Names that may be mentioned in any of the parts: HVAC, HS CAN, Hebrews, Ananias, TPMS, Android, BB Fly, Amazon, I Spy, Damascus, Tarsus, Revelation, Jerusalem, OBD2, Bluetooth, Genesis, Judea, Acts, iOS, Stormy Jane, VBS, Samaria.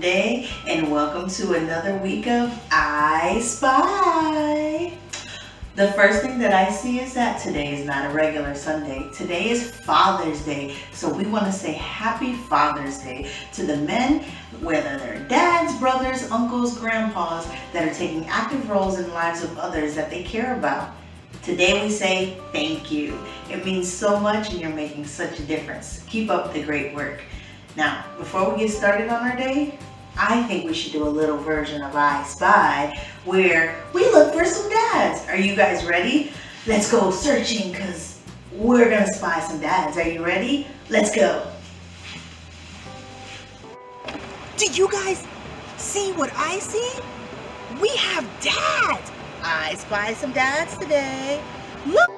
Monday, and welcome to another week of I Spy. The first thing that I see is that today is not a regular Sunday. Today is Father's Day, so we want to say Happy Father's Day to the men, whether they're dads, brothers, uncles, grandpas, that are taking active roles in the lives of others that they care about. Today we say thank you. It means so much and you're making such a difference. Keep up the great work. Now, before we get started on our day, I think we should do a little version of I Spy where we look for some dads. Are you guys ready? Let's go searching because we're gonna spy some dads. Are you ready? Let's go. Do you guys see what I see? We have dads. I spy some dads today. Look!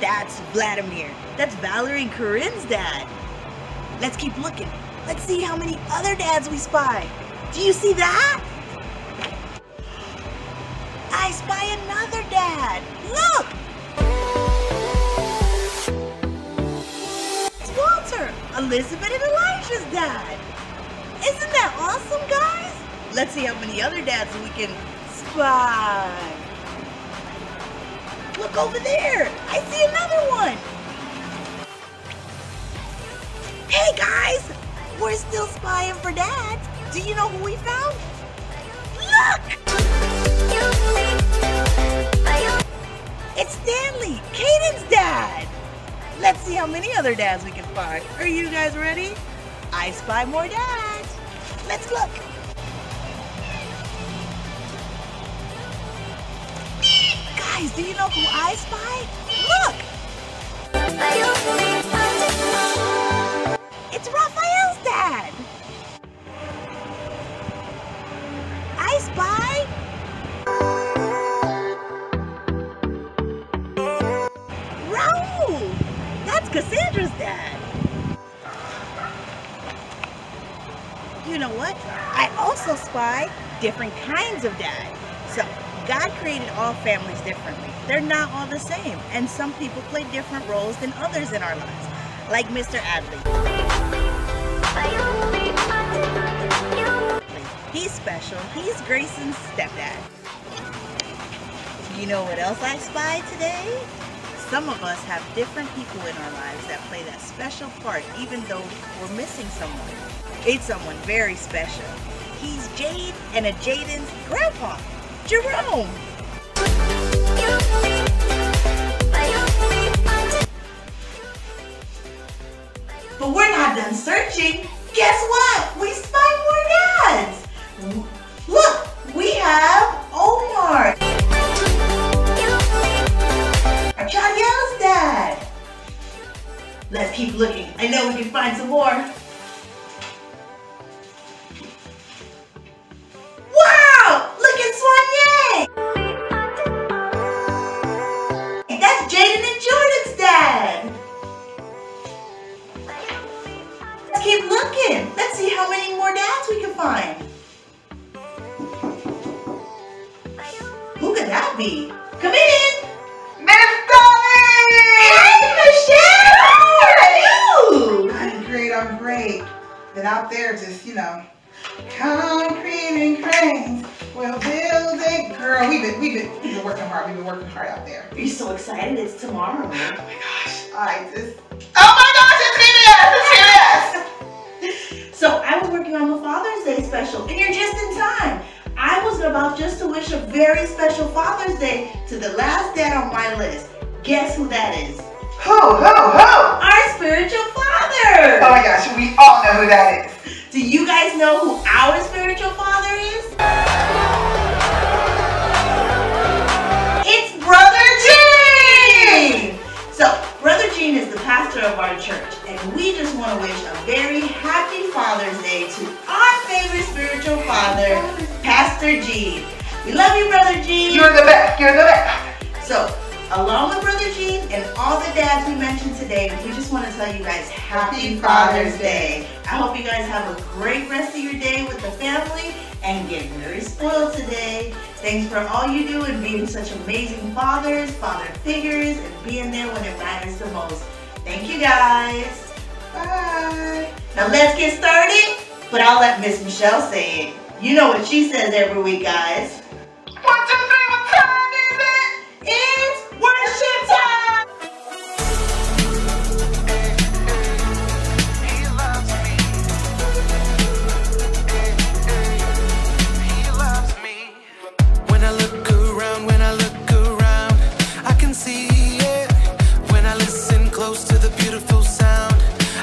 That's Vladimir. That's Valerie Corinne's dad. Let's keep looking. Let's see how many other dads we spy. Do you see that? I spy another dad. Look! It's Walter, Elizabeth and Elijah's dad. Isn't that awesome, guys? Let's see how many other dads we can spy. Look over there. I see another one. Hey, guys. We're still spying for dads. Do you know who we found? Look! It's Stanley, Caden's dad. Let's see how many other dads we can find. Are you guys ready? I spy more dads. Let's look. Guys, do you know who I spy? Look! It's Raphael's dad! I spy... Raul! That's Cassandra's dad! You know what? I also spy different kinds of dads. So, God created all families differently. They're not all the same. And some people play different roles than others in our lives. Like Mr. Adley. He's special. He's Grayson's stepdad. You know what else I spy today? Some of us have different people in our lives that play that special part even though we're missing someone. It's someone very special. He's Jade and a Jaden's grandpa. Jerome! But we're not done searching. Guess what? We spy more dads. Look, we have Omar, Chayel's dad. Let's keep looking. I know we can find some more. Out there just, you know, concrete and cranes. Well, build it. Girl, we've been working hard. We've been working hard out there. Are you so excited? It's tomorrow. Oh my gosh. It's VBS! So I was working on the Father's Day special, and you're just in time. I was about just to wish a very special Father's Day to the last dad on my list. Guess who that is? Ho, ho, ho! Our spiritual father! Oh my gosh, we all know who that is. Do you guys know who our spiritual father is? It's Brother Gene! So, Brother Gene is the pastor of our church, and we just want to wish a very happy Father's Day to our favorite spiritual father, Pastor Gene. We love you, Brother Gene! You're the best, you're the best! So, along with Brother Gene and all the dads we mentioned today, we just want to tell you guys Happy Father's Day. I hope you guys have a great rest of your day with the family and get very spoiled today. Thanks for all you do and being such amazing fathers, father figures, and being there when it matters the most. Thank you guys. Bye. Now let's get started, but I'll let Miss Michelle say it. You know what she says every week, guys. What's your favorite time is it? It's worship time! He loves me. He loves me. When I look around, I can see it. When I listen close to the beautiful sound,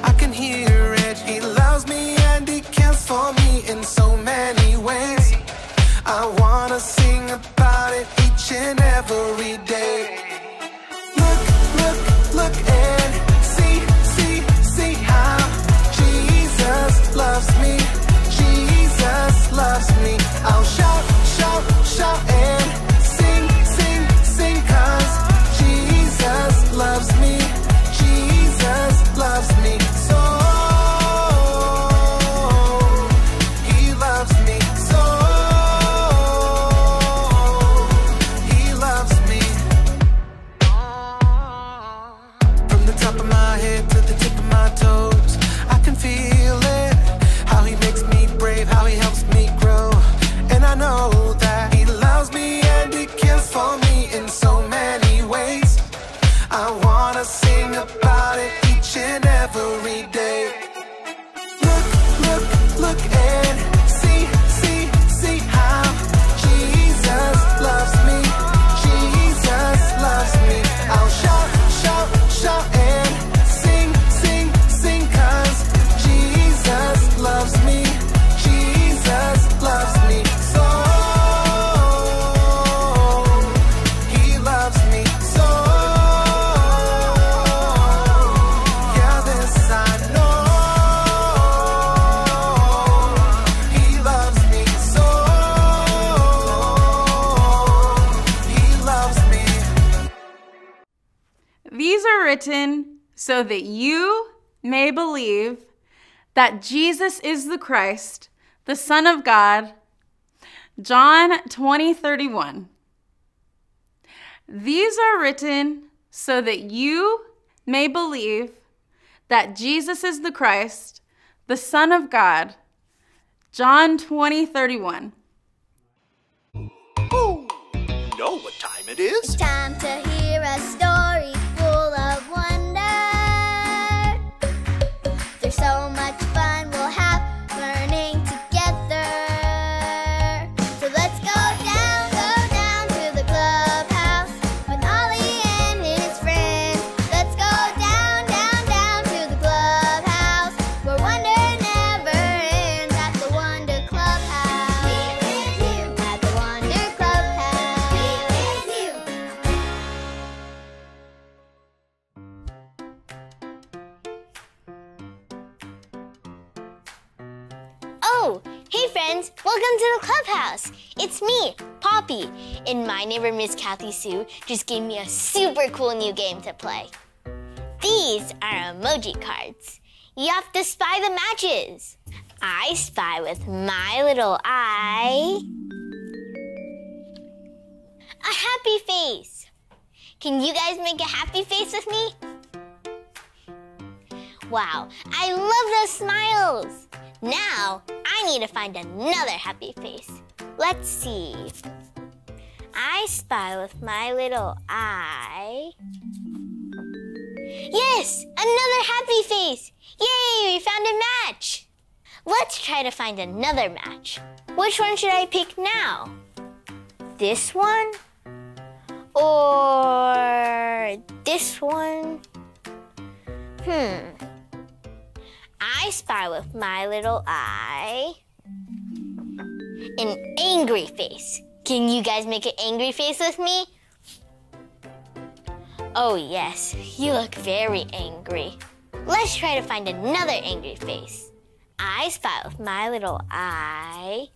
I can hear it. He loves me and he cares for me in so many ways. I wanna sing about it each and every day. Look, look, look and see, see, see how Jesus loves me. Jesus loves me. I'll shout, shout, shout and sing, sing, sing 'cause Jesus loves me. Jesus loves me so. So that you may believe that Jesus is the Christ, the Son of God. John 20:31. These are written so that you may believe that Jesus is the Christ, the Son of God. John 20:31. Oh, you know what time it is? It's time to hear a story full of wonder. So much fun we'll have learning together. So let's go down to the clubhouse with Ollie and his friends. Let's go down to the clubhouse where wonder never ends at the Wonder Clubhouse. Meet you at the Wonder Clubhouse. Meet you. Hey friends, welcome to the clubhouse. It's me, Poppy, and my neighbor Miss Kathy Sue just gave me a super cool new game to play. These are emoji cards. You have to spy the matches. I spy with my little eye a happy face. Can you guys make a happy face with me? Wow, I love those smiles. Now, I need to find another happy face. Let's see. I spy with my little eye. Yes, another happy face. Yay, we found a match. Let's try to find another match. Which one should I pick now? This one? Or this one? I spy with my little eye an angry face. Can you guys make an angry face with me? Oh yes, you look very angry. Let's try to find another angry face. I spy with my little eye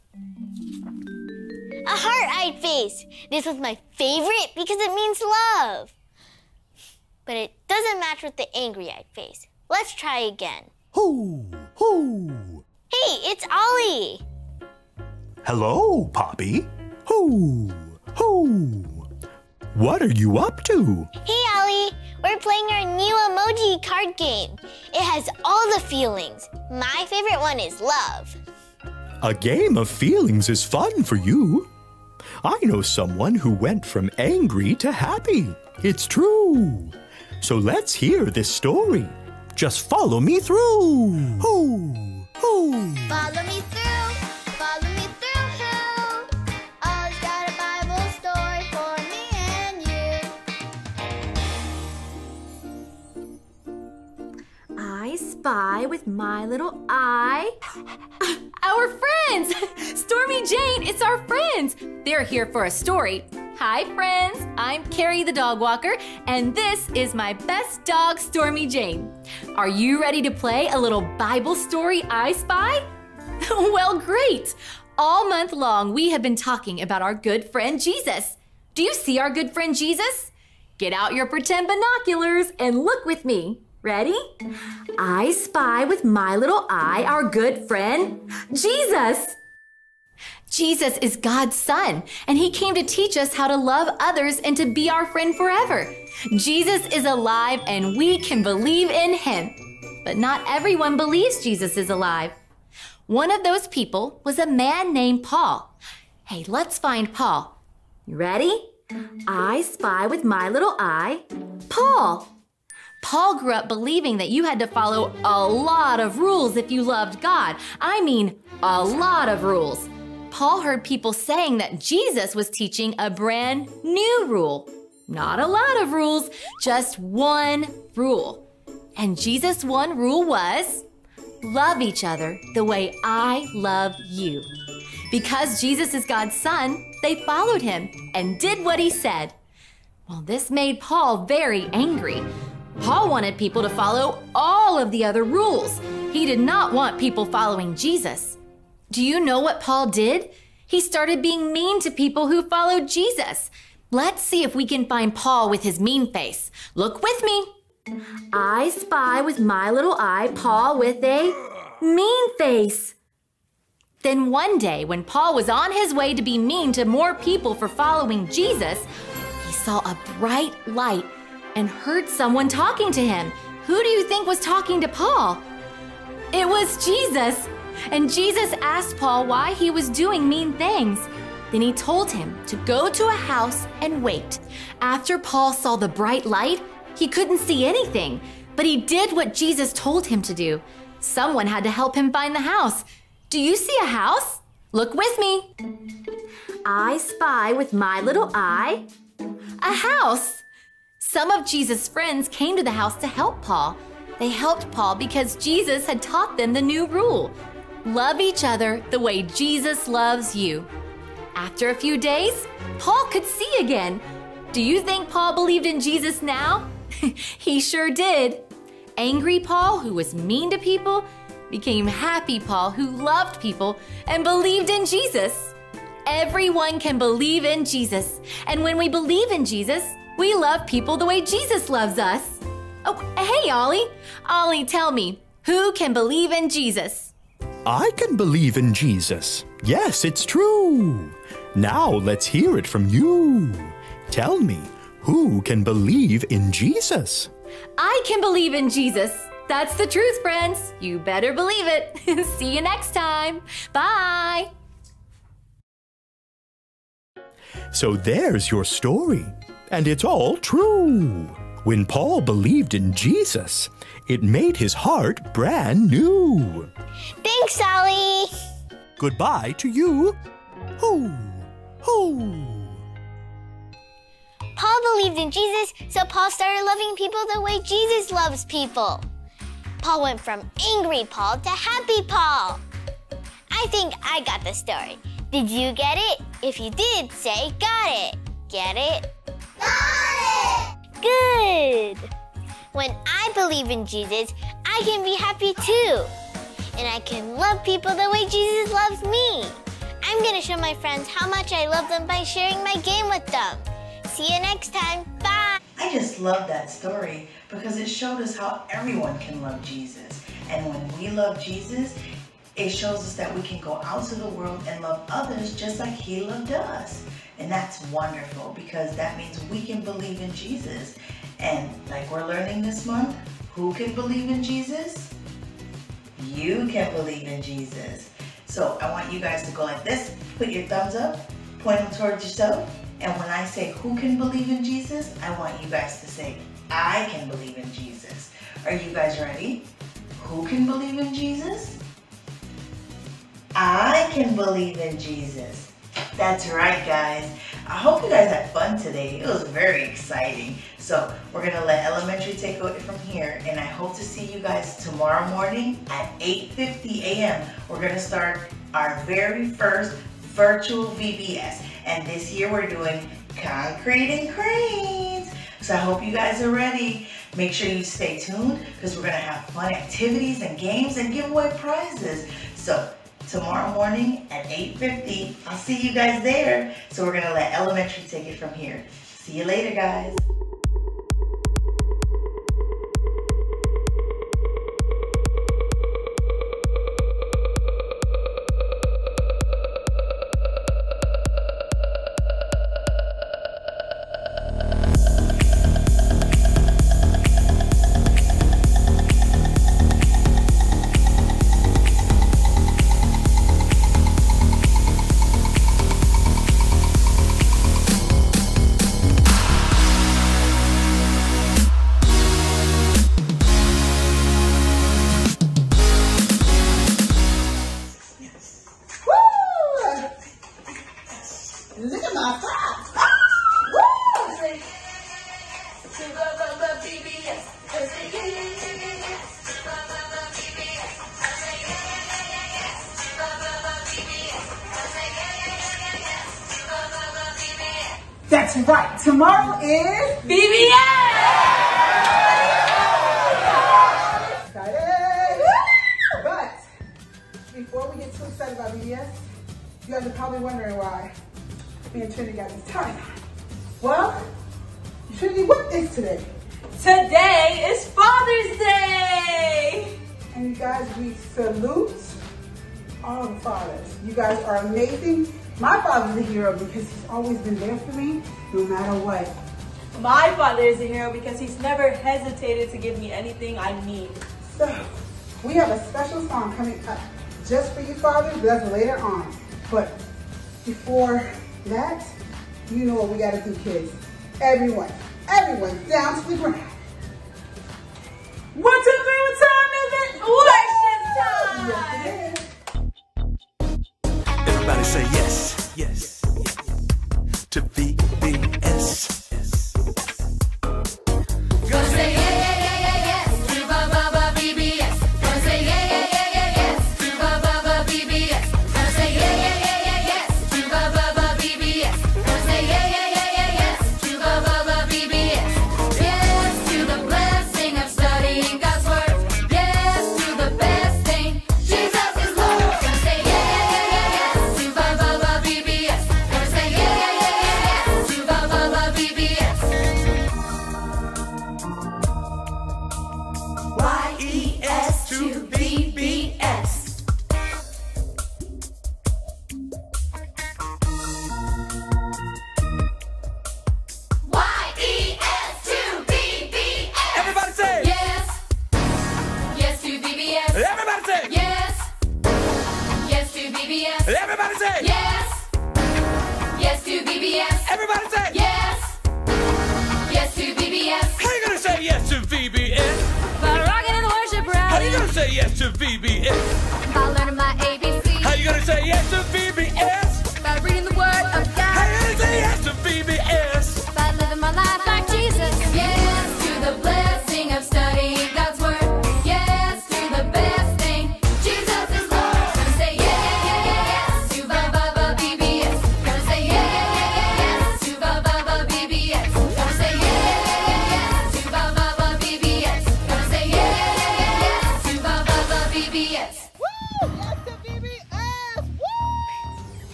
a heart-eyed face. This was my favorite because it means love. But it doesn't match with the angry-eyed face. Let's try again. Hoo, hoo. Hey, it's Ollie. Hello, Poppy. Hoo, hoo. What are you up to? Hey, Ollie. We're playing our new emoji card game. It has all the feelings. My favorite one is love. A game of feelings is fun for you. I know someone who went from angry to happy. It's true. So let's hear this story. Just follow me through. Hoo, hoo. Follow me through. Follow me through. Hoo. Ollie's got a Bible story for me and you. I spy with my little eye. Our friends! Stormy Jane, it's our friends! They're here for a story. Hi, friends. I'm Carrie the dog walker, and this is my best dog, Stormy Jane. Are you ready to play a little Bible story, I Spy? Well, great. All month long, we have been talking about our good friend, Jesus. Do you see our good friend, Jesus? Get out your pretend binoculars and look with me. Ready? I spy with my little eye our good friend, Jesus. Jesus is God's son, and he came to teach us how to love others and to be our friend forever. Jesus is alive, and we can believe in him. But not everyone believes Jesus is alive. One of those people was a man named Paul. Hey, let's find Paul. You ready? I spy with my little eye, Paul. Paul grew up believing that you had to follow a lot of rules if you loved God. I mean, a lot of rules. Paul heard people saying that Jesus was teaching a brand new rule. Not a lot of rules, just one rule. And Jesus' one rule was, love each other the way I love you. Because Jesus is God's son, they followed him and did what he said. Well, this made Paul very angry. Paul wanted people to follow all of the other rules. He did not want people following Jesus. Do you know what Paul did? He started being mean to people who followed Jesus. Let's see if we can find Paul with his mean face. Look with me. I spy with my little eye Paul with a mean face. Then one day, when Paul was on his way to be mean to more people for following Jesus, he saw a bright light and heard someone talking to him. Who do you think was talking to Paul? It was Jesus. And Jesus asked Paul why he was doing mean things. Then he told him to go to a house and wait. After Paul saw the bright light, he couldn't see anything, but he did what Jesus told him to do. Someone had to help him find the house. Do you see a house? Look with me. I spy with my little eye a house. Some of Jesus' friends came to the house to help Paul. They helped Paul because Jesus had taught them the new rule. Love each other the way Jesus loves you. After a few days, Paul could see again. Do you think Paul believed in Jesus now? He sure did. Angry Paul, who was mean to people, became happy Paul, who loved people and believed in Jesus. Everyone can believe in Jesus. And when we believe in Jesus, we love people the way Jesus loves us. Oh, hey, Ollie. Ollie, tell me, who can believe in Jesus? I can believe in Jesus. Yes, it's true. Now let's hear it from you. Tell me, who can believe in Jesus? I can believe in Jesus. That's the truth, friends. You better believe it. See you next time. Bye. So there's your story, and it's all true. When Paul believed in Jesus, it made his heart brand new. Thanks, Ollie. Goodbye to you. Hoo, hoo. Paul believed in Jesus, so Paul started loving people the way Jesus loves people. Paul went from angry Paul to happy Paul. I think I got the story. Did you get it? If you did, say got it. Get it? Got it! Good! When I believe in Jesus, I can be happy too. And I can love people the way Jesus loves me. I'm going to show my friends how much I love them by sharing my game with them. See you next time. Bye! I just love that story because it showed us how everyone can love Jesus. And when we love Jesus, It shows us that we can go out to the world and love others just like He loved us. And that's wonderful, because that means we can believe in Jesus. And like we're learning this month, who can believe in Jesus? You can believe in Jesus. So I want you guys to go like this, put your thumbs up, point them towards yourself. And when I say who can believe in Jesus, I want you guys to say, I can believe in Jesus. Are you guys ready? Who can believe in Jesus? I can believe in Jesus. That's right, guys. I hope you guys had fun today. It was very exciting. So we're going to let elementary take over from here, and I hope to see you guys tomorrow morning at 8:50 a.m. We're going to start our very first virtual VBS, and this year we're doing concrete and cranes. So I hope you guys are ready. Make sure you stay tuned, because we're going to have fun activities and games and give away prizes. So tomorrow morning at 8:50. I'll see you guys there. So we're going to let elementary take it from here. See you later, guys. That's right. Tomorrow is VBS! Excited! But before we get too excited about VBS, you guys are probably wondering why me and Trinity got this tie. Well, Trinity, what is today? Today is Father's Day! And you guys, we salute all the fathers. You guys are amazing. My father's a hero because he's always been there for me, no matter what. My father is a hero because he's never hesitated to give me anything I need. So, we have a special song coming up just for you fathers, that's later on. But before that, you know what we gotta do, kids. Everyone, everyone, down to the ground. What time is it? Election time! Yes, it is. Everybody say yes, yes, yes, yes, to VBS.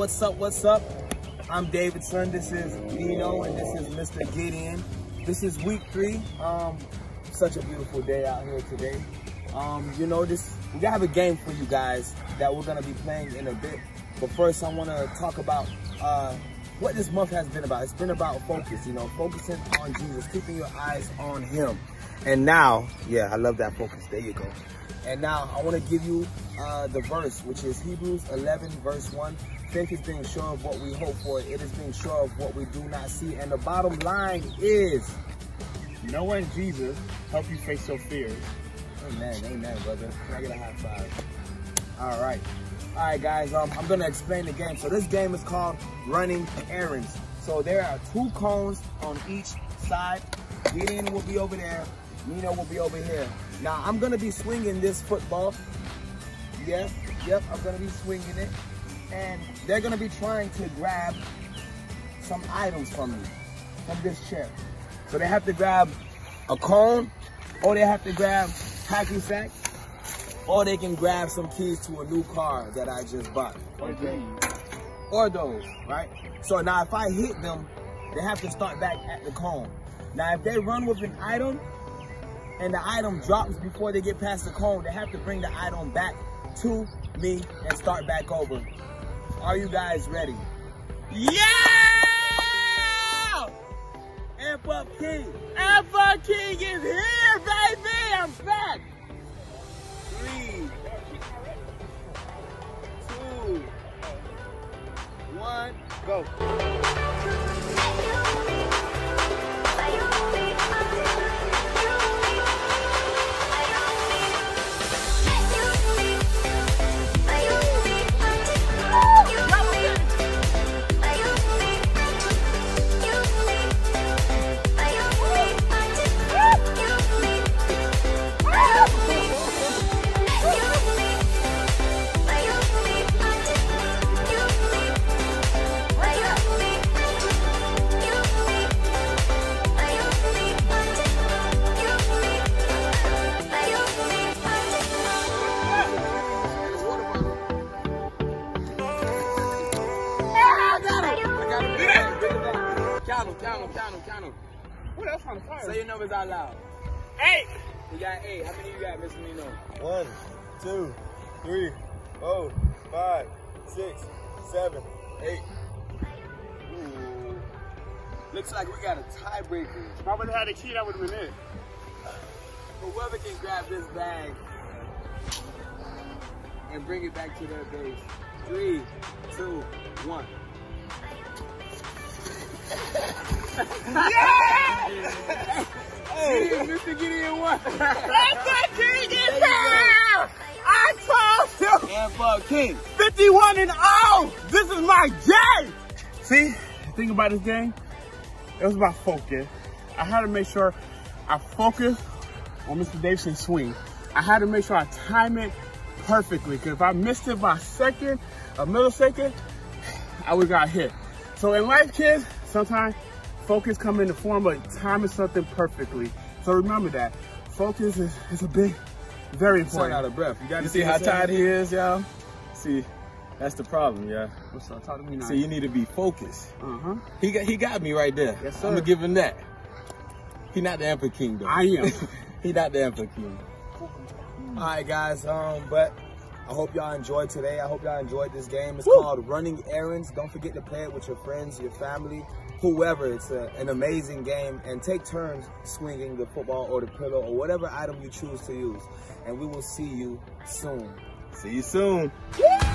What's up, what's up? I'm Davidson, this is Nino, and this is Mr. Gideon. This is week 3. Such a beautiful day out here today. You know, this We have a game for you guys that we're going to be playing in a bit. But first, I want to talk about what this month has been about. It's been about focus, you know, focusing on Jesus, keeping your eyes on him. And now, yeah, I love that focus. There you go. And now I want to give you the verse, which is Hebrews 11, verse 1. Faith is being sure of what we hope for. It is being sure of what we do not see. And the bottom line is, knowing Jesus helps you face your fears. Amen, amen, brother. Can I get a high five? All right. All right, guys, I'm going to explain the game. So this game is called Running Errands. So there are two cones on each side. Gideon will be over there. Nino will be over here. Now, I'm going to be swinging this football. Yes, yep, I'm going to be swinging it. And they're going to be trying to grab some items from me, from this chair. So they have to grab a cone, or they have to grab hacky sack, or they can grab some keys to a new car that I just bought. Okay. Or those, right? So now if I hit them, they have to start back at the cone. Now if they run with an item, and the item drops before they get past the cone, they have to bring the item back to me and start back over. Are you guys ready? Yeah! Alpha King! Alpha King is here, baby! I'm back! 3, 2, 1, go! Count them. What else on the fire? Say your numbers out loud. 8. We got 8. How many you got, Mr. Nino? 1, 2, 3, 4, 5, 6, 7, 8. Ooh. Looks like we got a tiebreaker. If I would have had a key, that would have been it. Whoever can grab this bag and bring it back to their base. 3, 2, 1. Yeah! Hey, Mr. Gideon won. Mr. Gideon won. I told you. And for King. 51 and 0. This is my game. See, the thing about this game, it was about focus. I had to make sure I focused on Mr. Davison's swing. I had to make sure I time it perfectly, because if I missed it by a second, a millisecond, I would got hit. So in life, kids, sometimes focus comes in the form of timing something perfectly. So remember that. Focus is a big, very important. Out of breath. You see how tired he is, y'all? See, that's the problem, y'all. What's up? Talk to me now. So you need to be focused. Uh-huh. He got me right there. Yes, sir. I'm going to give him that. He not the Emperor King, though. I am. He not the Emperor King. All right, guys, but I hope y'all enjoyed today. I hope y'all enjoyed this game. It's called Running Errands. Don't forget to play it with your friends, your family, whoever. It's an amazing game. And take turns swinging the football or the pillow or whatever item you choose to use. And we will see you soon. See you soon. Yeah.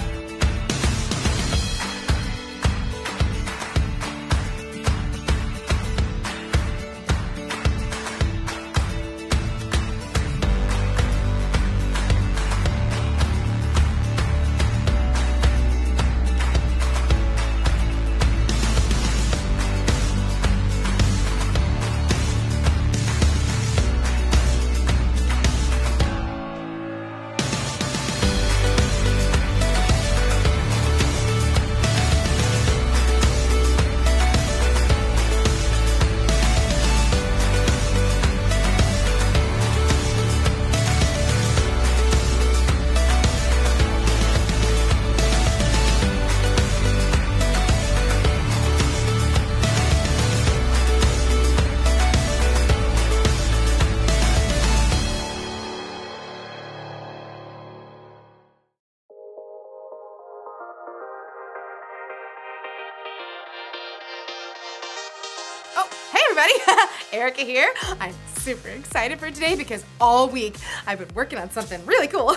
everybody. Erica here. I'm super excited for today because all week I've been working on something really cool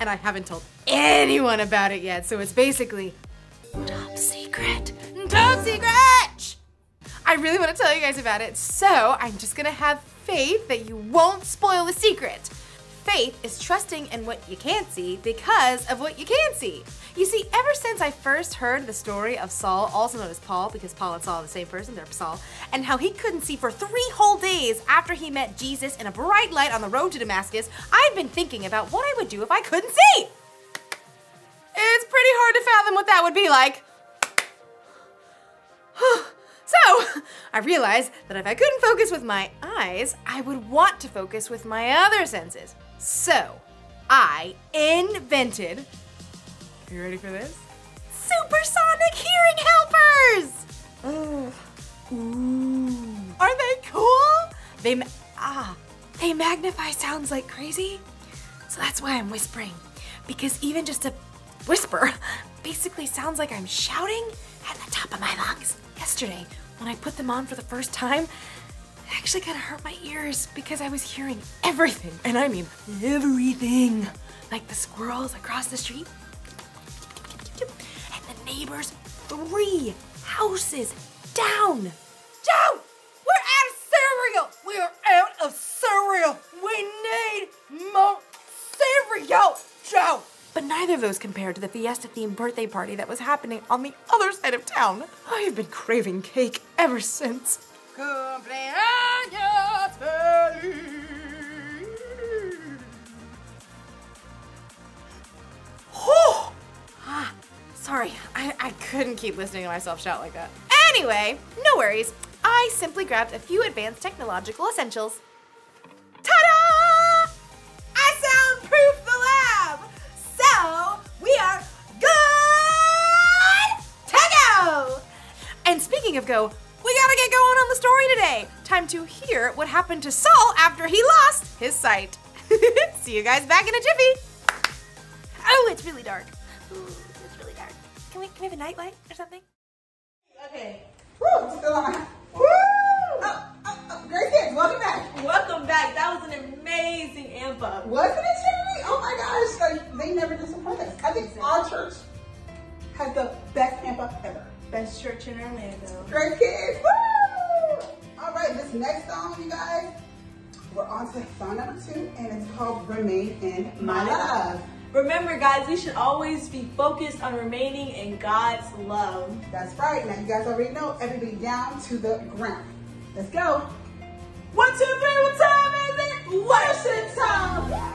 and I haven't told anyone about it yet. So it's basically top secret. Top secret! Shh. I really want to tell you guys about it, so I'm just gonna have faith that you won't spoil the secret. Faith is trusting in what you can't see because of what you can see. You see, ever since I first heard the story of Saul, also known as Paul, because Paul and Saul are the same person, they're Saul, and how he couldn't see for 3 whole days after he met Jesus in a bright light on the road to Damascus, I've been thinking about what I would do if I couldn't see. It's pretty hard to fathom what that would be like. So, I realized that if I couldn't focus with my eyes, I would want to focus with my other senses. So, I invented, you ready for this? Supersonic hearing helpers! Ooh. Aren't they cool? They magnify sounds like crazy. So that's why I'm whispering, because even just a whisper basically sounds like I'm shouting at the top of my lungs. Yesterday, when I put them on for the first time, it actually kind of hurt my ears because I was hearing everything, and I mean everything. Like the squirrels across the street, and the neighbors 3 houses down. Joe, we're out of cereal. We're out of cereal. We need more cereal, Joe. But neither of those compared to the fiesta-themed birthday party that was happening on the other side of town. I have been craving cake ever since. Sorry, I couldn't keep listening to myself shout like that. Anyway, no worries. I simply grabbed a few advanced technological essentials. Ta-da! I soundproof! We are good to go! And speaking of go, we gotta get going on the story today. Time to hear what happened to Saul after he lost his sight. See you guys back in a jiffy. Oh, it's really dark. Ooh, it's really dark. Can we have a night light or something? Okay. Woo, it's still on. Woo! Oh, great kids, welcome back. Welcome back. That was an amazing amp up. Wasn't it, Jeremy? Oh my gosh, they never disappoint us. I think our church has the best amp up ever. Best church in Orlando. Great kids, woo! All right, this next song, you guys, we're on to song number 2, and it's called Remain in My Love. Remember, guys, we should always be focused on remaining in God's love. That's right. Now, you guys already know, everybody down to the ground. Let's go. 1, 2, 3, what time is it? Worship time!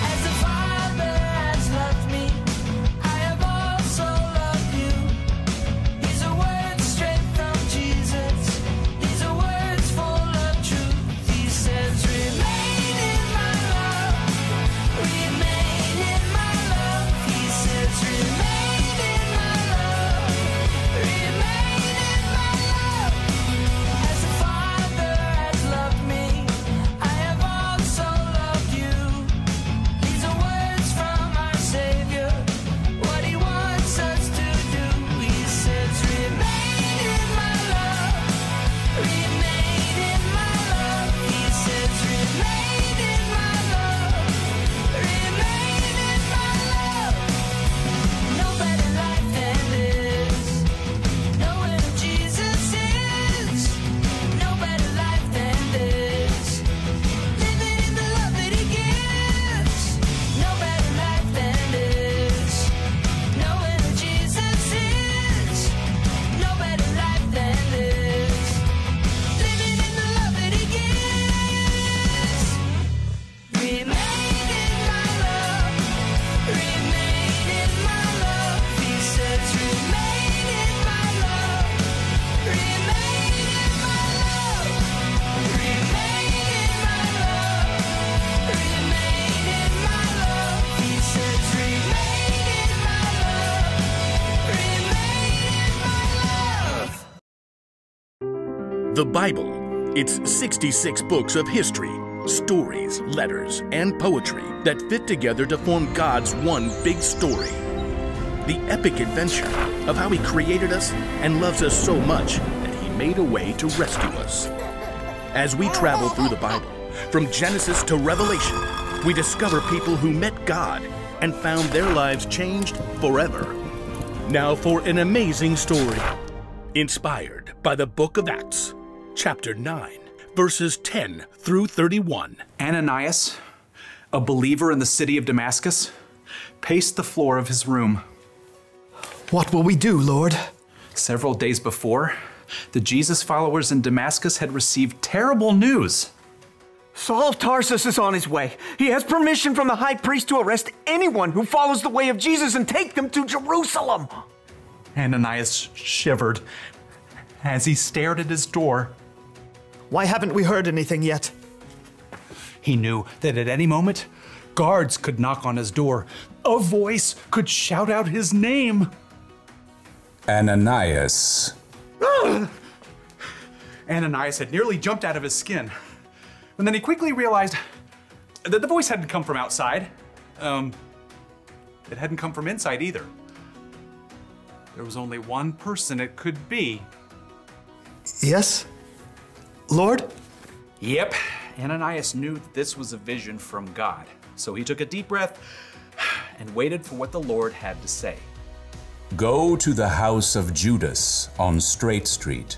As the Father has loved me, I have also loved you. These are words straight from Jesus. These are words full of truth. He says, remain. The Bible It's 66 books of history, stories, letters, and poetry that fit together to form God's one big story. The epic adventure of how He created us and loves us so much that He made a way to rescue us. As we travel through the Bible, from Genesis to Revelation, we discover people who met God and found their lives changed forever. Now for an amazing story, inspired by the book of Acts, chapter 9, verses 10 through 31. Ananias, a believer in the city of Damascus, paced the floor of his room. "What will we do, Lord?" Several days before, the Jesus followers in Damascus had received terrible news. "Saul of Tarsus is on his way. He has permission from the high priest to arrest anyone who follows the way of Jesus and take them to Jerusalem." Ananias shivered as he stared at his door. "Why haven't we heard anything yet?" He knew that at any moment, guards could knock on his door. A voice could shout out his name. "Ananias." Ananias had nearly jumped out of his skin. And then he quickly realized that the voice hadn't come from outside. It hadn't come from inside either. There was only one person it could be. "Yes, Lord?" Yep, Ananias knew that this was a vision from God. So he took a deep breath and waited for what the Lord had to say. "Go to the house of Judas on Straight Street.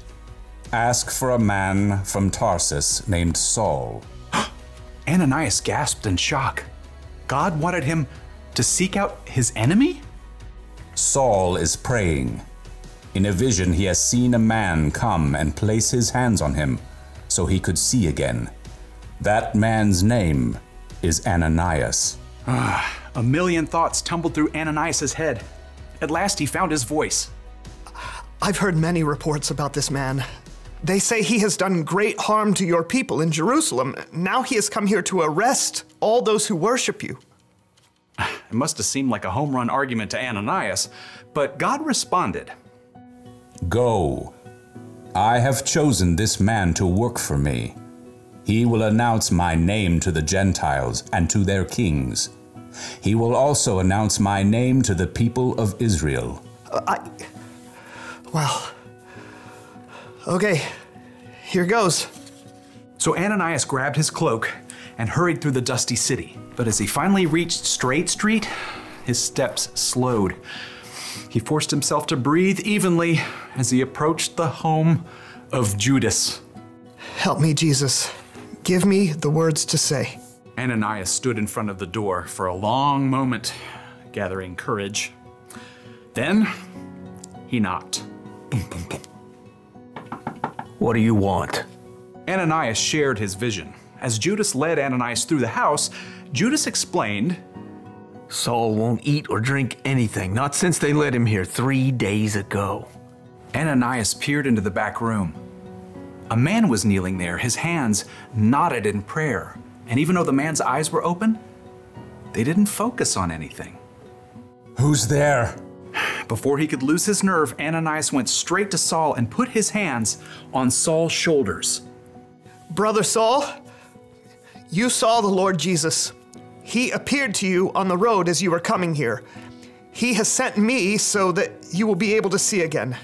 Ask for a man from Tarsus named Saul." Ananias gasped in shock. God wanted him to seek out his enemy? "Saul is praying. In a vision, he has seen a man come and place his hands on him so he could see again. That man's name is Ananias." A million thoughts tumbled through Ananias' head. At last, he found his voice. "I've heard many reports about this man. They say he has done great harm to your people in Jerusalem. Now he has come here to arrest all those who worship you." It must have seemed like a home run argument to Ananias, but God responded. "Go. I have chosen this man to work for me. He will announce my name to the Gentiles and to their kings. He will also announce my name to the people of Israel." Well... okay, here goes. So Ananias grabbed his cloak and hurried through the dusty city. But as he finally reached Straight Street, his steps slowed. He forced himself to breathe evenly as he approached the home of Judas. "Help me, Jesus. Give me the words to say." Ananias stood in front of the door for a long moment, gathering courage. Then he knocked. "What do you want?" Ananias shared his vision. As Judas led Ananias through the house, Judas explained, "Saul won't eat or drink anything, not since they led him here 3 days ago." Ananias peered into the back room. A man was kneeling there, his hands knotted in prayer. And even though the man's eyes were open, they didn't focus on anything. "Who's there?" Before he could lose his nerve, Ananias went straight to Saul and put his hands on Saul's shoulders. "Brother Saul, you saw the Lord Jesus. He appeared to you on the road as you were coming here. He has sent me so that you will be able to see again.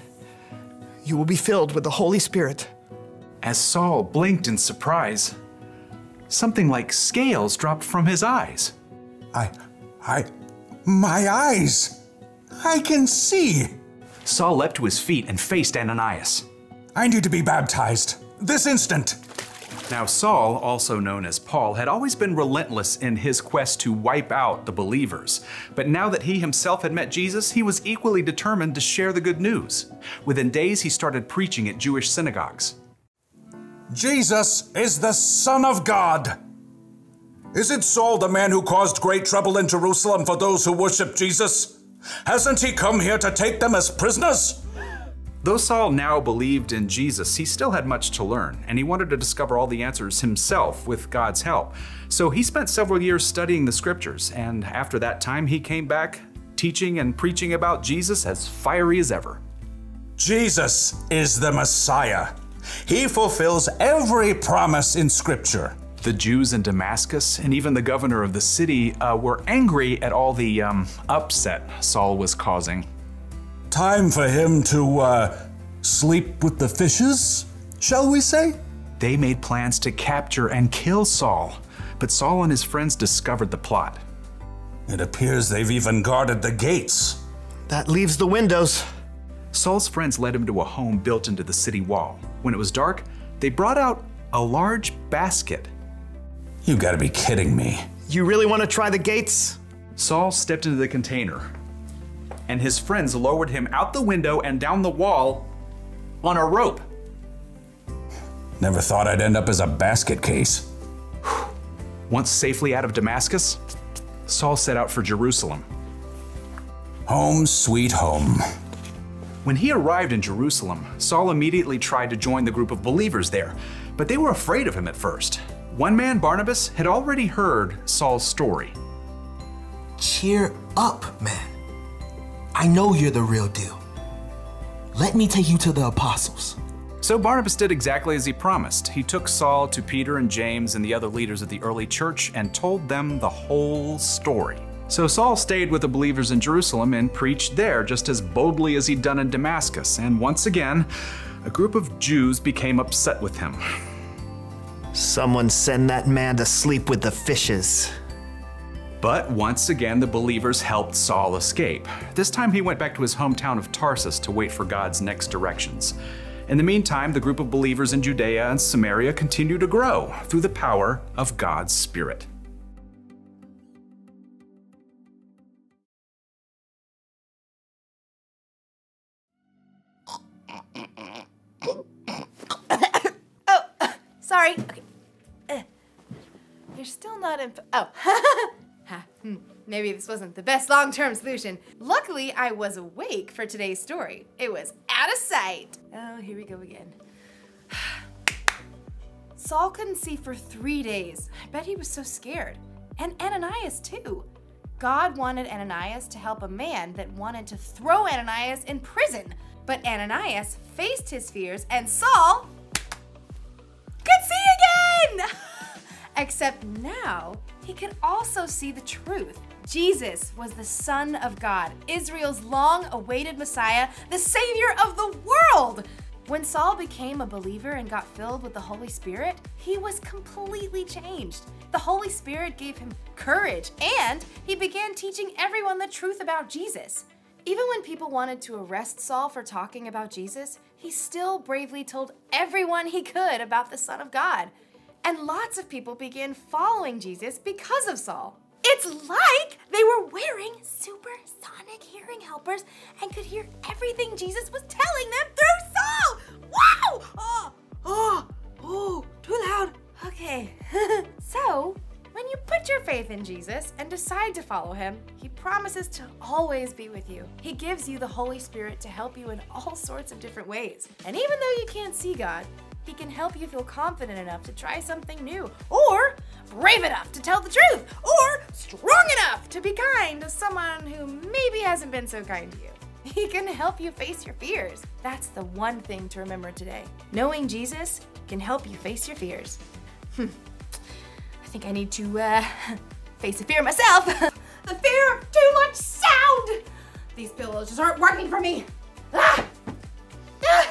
You will be filled with the Holy Spirit." As Saul blinked in surprise, something like scales dropped from his eyes. My eyes! I can see!" Saul leapt to his feet and faced Ananias. "I need to be baptized, this instant!" Now Saul, also known as Paul, had always been relentless in his quest to wipe out the believers. But now that he himself had met Jesus, he was equally determined to share the good news. Within days, he started preaching at Jewish synagogues. "Jesus is the Son of God! Isn't Saul the man who caused great trouble in Jerusalem for those who worship Jesus? Hasn't he come here to take them as prisoners?" Though Saul now believed in Jesus, he still had much to learn, and he wanted to discover all the answers himself with God's help. So he spent several years studying the scriptures, and after that time, he came back teaching and preaching about Jesus as fiery as ever. "Jesus is the Messiah. He fulfills every promise in Scripture. The Jews in Damascus and even the governor of the city were angry at all the upset Saul was causing. Time for him to sleep with the fishes, shall we say? They made plans to capture and kill Saul, but Saul and his friends discovered the plot. It appears they've even guarded the gates. That leaves the windows. Saul's friends led him to a home built into the city wall. When it was dark, they brought out a large basket. You gotta be kidding me. You really wanna try the gates? Saul stepped into the container, and his friends lowered him out the window and down the wall on a rope. Never thought I'd end up as a basket case. Once safely out of Damascus, Saul set out for Jerusalem. Home sweet home. When he arrived in Jerusalem, Saul immediately tried to join the group of believers there, but they were afraid of him at first. One man, Barnabas, had already heard Saul's story. Cheer up, man. I know you're the real deal. Let me take you to the apostles. So Barnabas did exactly as he promised. He took Saul to Peter and James and the other leaders of the early church and told them the whole story. So Saul stayed with the believers in Jerusalem and preached there just as boldly as he'd done in Damascus. And once again, a group of Jews became upset with him. Someone send that man to sleep with the fishes. But once again, the believers helped Saul escape. This time he went back to his hometown of Tarsus to wait for God's next directions. In the meantime, the group of believers in Judea and Samaria continued to grow through the power of God's Spirit. Sorry. Okay. You're still not in. Oh. Maybe this wasn't the best long-term solution. Luckily, I was awake for today's story. It was out of sight. Oh, here we go again. Saul couldn't see for 3 days. I bet he was so scared. And Ananias, too. God wanted Ananias to help a man that wanted to throw Ananias in prison. But Ananias faced his fears, and Saul could see again! Except now, he could also see the truth. Jesus was the Son of God, Israel's long-awaited Messiah, the Savior of the world! When Saul became a believer and got filled with the Holy Spirit, he was completely changed. The Holy Spirit gave him courage, and he began teaching everyone the truth about Jesus. Even when people wanted to arrest Saul for talking about Jesus, he still bravely told everyone he could about the Son of God. And lots of people began following Jesus because of Saul. It's like they were wearing supersonic hearing helpers and could hear everything Jesus was telling them through Saul! Wow! Oh, too loud. Okay. So, when you put your faith in Jesus and decide to follow him, he promises to always be with you. He gives you the Holy Spirit to help you in all sorts of different ways. And even though you can't see God, he can help you feel confident enough to try something new, or brave enough to tell the truth, or strong enough to be kind to someone who maybe hasn't been so kind to you. He can help you face your fears. That's the one thing to remember today. Knowing Jesus can help you face your fears. I think I need to face a fear myself. The fear of too much sound. These pillows just aren't working for me. Ah! Ah!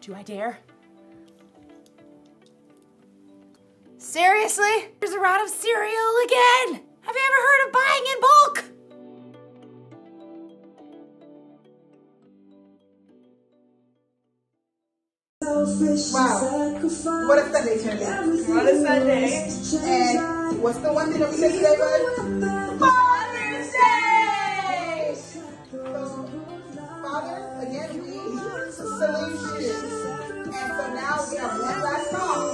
Do I dare? Seriously? There's a round of cereal again! Have you ever heard of buying in bulk? Wow. What a Sunday turned out. What a Sunday. And what's the one thing that we said today, bud? Father's Day! So, fathers, again, we salute you. Now we have one last song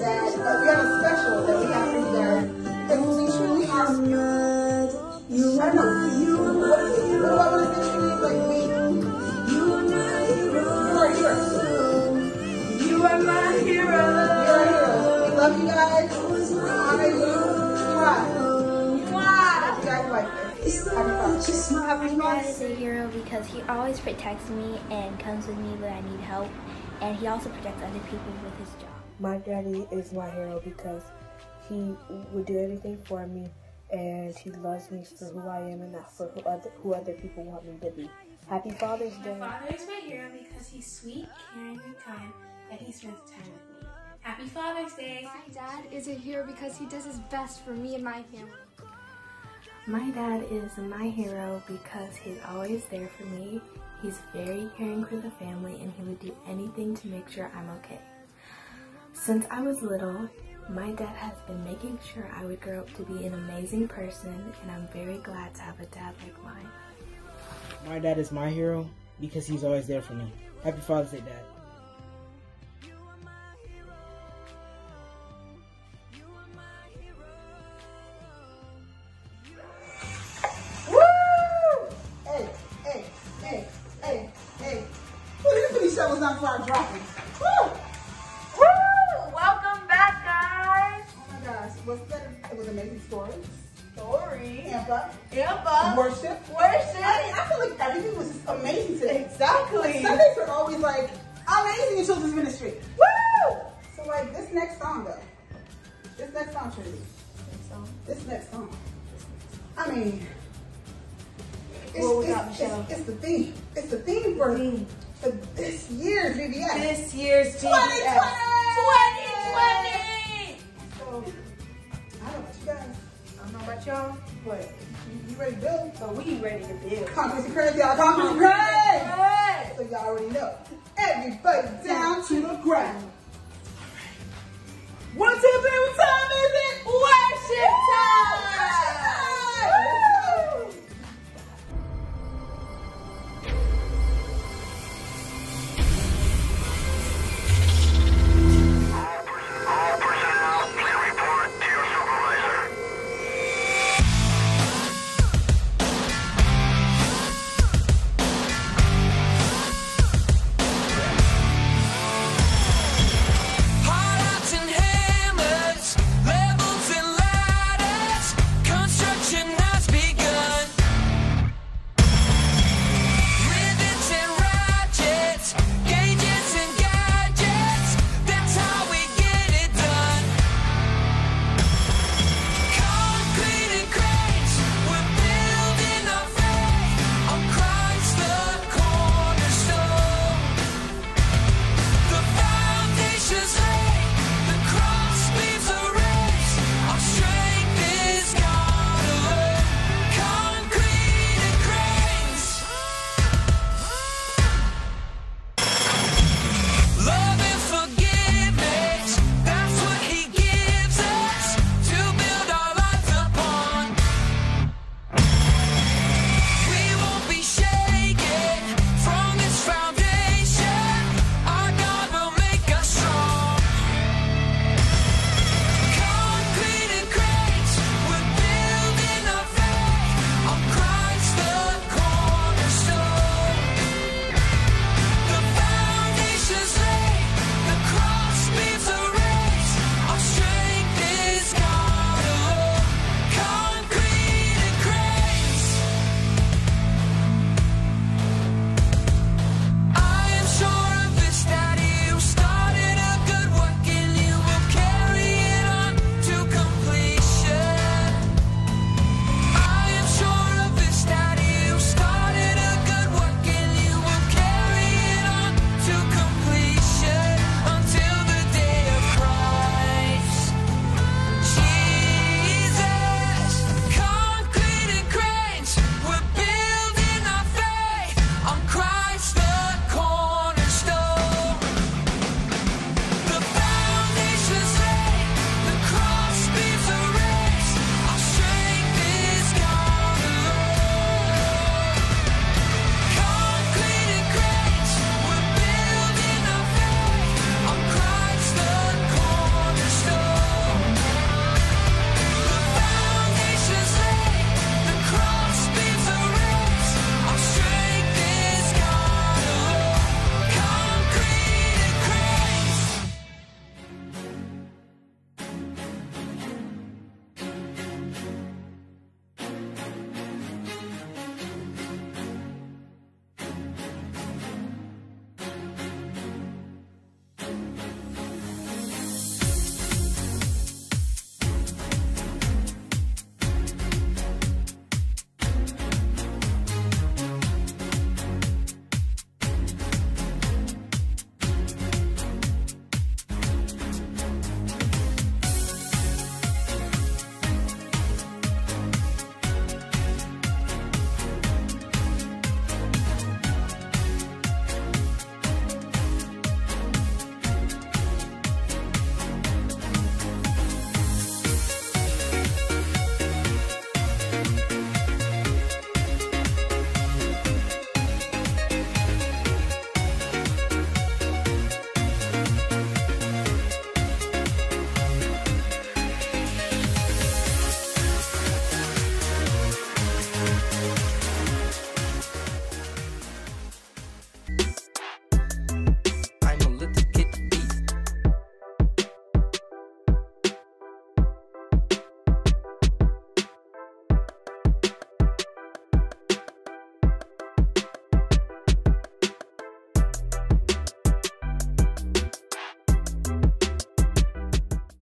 that we have a special that we have for you guys. Because we truly are. I don't know. What is it? What is it truly like we? You are yours. You are my hero. You are heroes. We love you guys. We honor you. You are. You are. My God is a hero because he always protects me and comes with me when I need help, and he also protects other people with his job. My daddy is my hero because he would do anything for me, and he loves me for who I am and not for who other people want me to be. Happy Father's Day. My father is my hero because he's sweet, caring, and kind, and he spends time with me. Happy Father's Day. My dad is a hero because he does his best for me and my family. My dad is my hero because he's always there for me. He's very caring for the family, and he would do anything to make sure I'm okay. Since I was little, my dad has been making sure I would grow up to be an amazing person, and I'm very glad to have a dad like mine. My dad is my hero because he's always there for me. Happy Father's Day, Dad. What time is it? Worship